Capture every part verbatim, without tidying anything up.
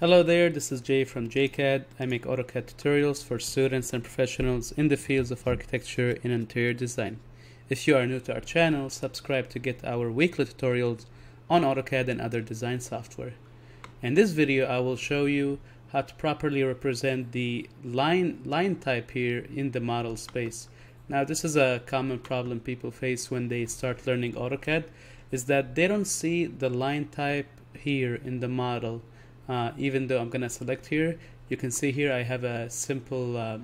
Hello there, this is Jay from J C A D. I make AutoCAD tutorials for students and professionals in the fields of architecture and interior design. If you are new to our channel, subscribe to get our weekly tutorials on AutoCAD and other design software. In this video, I will show you how to properly represent the line, line type here in the model space. Now, this is a common problem people face when they start learning AutoCAD, is that they don't see the line type here in the model. Uh, even though I'm gonna select here, you can see here I have a simple uh,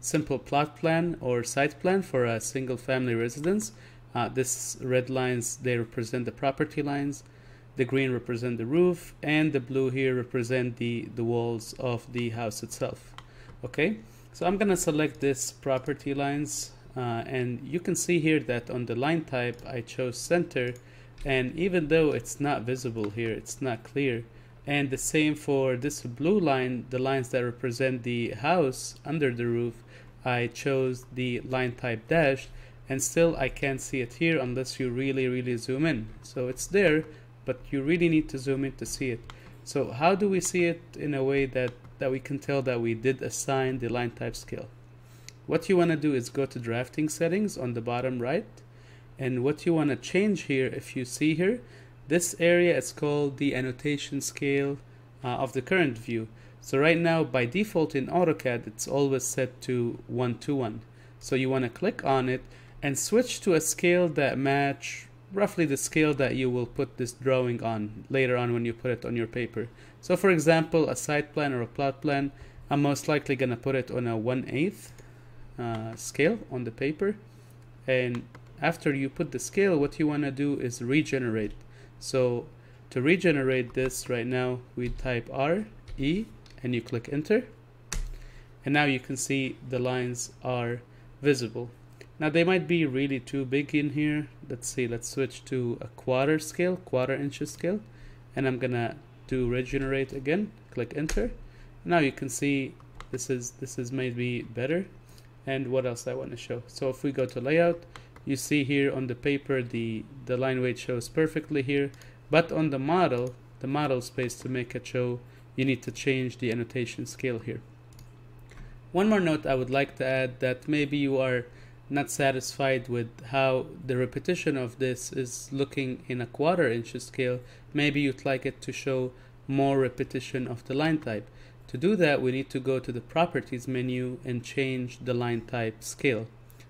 simple plot plan or site plan for a single family residence. Uh, this red lines, they represent the property lines, the green represent the roof, and the blue here represent the the walls of the house itself. Okay, so I'm gonna select this property lines, uh, and you can see here that on the line type I chose center, and even though it's not visible here, it's not clear. And the same for this blue line, the lines that represent the house under the roof, I chose the line type dash, and still I can't see it here unless you really really zoom in. So it's there, but you really need to zoom in to see it. So how do we see it in a way that that we can tell that we did assign the line type scale? What you want to do is go to drafting settings on the bottom right, and what you want to change here, if you see here, this area is called the annotation scale uh, of the current view. So right now, by default in AutoCAD, it's always set to one to one. So you want to click on it and switch to a scale that match roughly the scale that you will put this drawing on later on when you put it on your paper. So for example, a site plan or a plot plan, I'm most likely going to put it on a one eighth uh, scale on the paper. And after you put the scale, what you want to do is regenerate. So to regenerate this right now, we type R, E, and you click enter. And now you can see the lines are visible. Now they might be really too big in here. Let's see, let's switch to a quarter scale, quarter inch scale. And I'm gonna do regenerate again, click enter. Now you can see this is, this is maybe better. And what else I wanna show? So if we go to layout, you see here on the paper the the line weight shows perfectly here, but on the model the model space, to make it show, you need to change the annotation scale here. One more note I would like to add, that maybe you are not satisfied with how the repetition of this is looking in a quarter inch scale. Maybe you'd like it to show more repetition of the line type. To do that, we need to go to the properties menu and change the line type scale.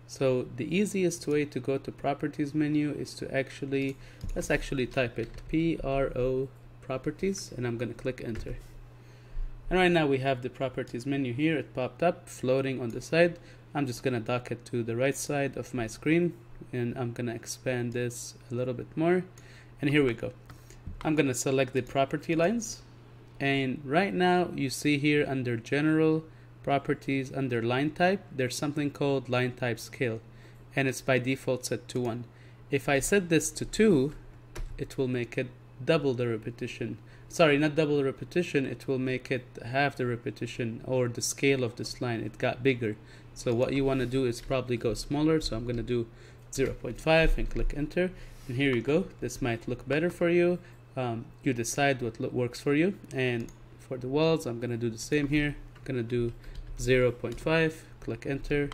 So the easiest way to go to properties menu is to actually, let's actually type it, P R O properties, and I'm gonna click enter. And right now we have the properties menu here. It popped up floating on the side. I'm just gonna dock it to the right side of my screen, and I'm gonna expand this a little bit more. And here we go. I'm gonna select the property lines. And right now you see here under general properties, under line type, there's something called line type scale, and it's by default set to one. If I set this to two, it will make it double the repetition. Sorry, not double the repetition, it will make it half the repetition, or the scale of this line, it got bigger. So what you want to do is probably go smaller. So I'm going to do zero point five and click enter, and here you go. This might look better for you. Um, you decide what works for you. And for the walls, I'm going to do the same here. I'm going to do zero point five, click enter,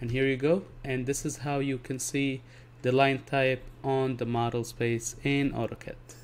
and here you go. And this is how you can see the line type on the model space in AutoCAD.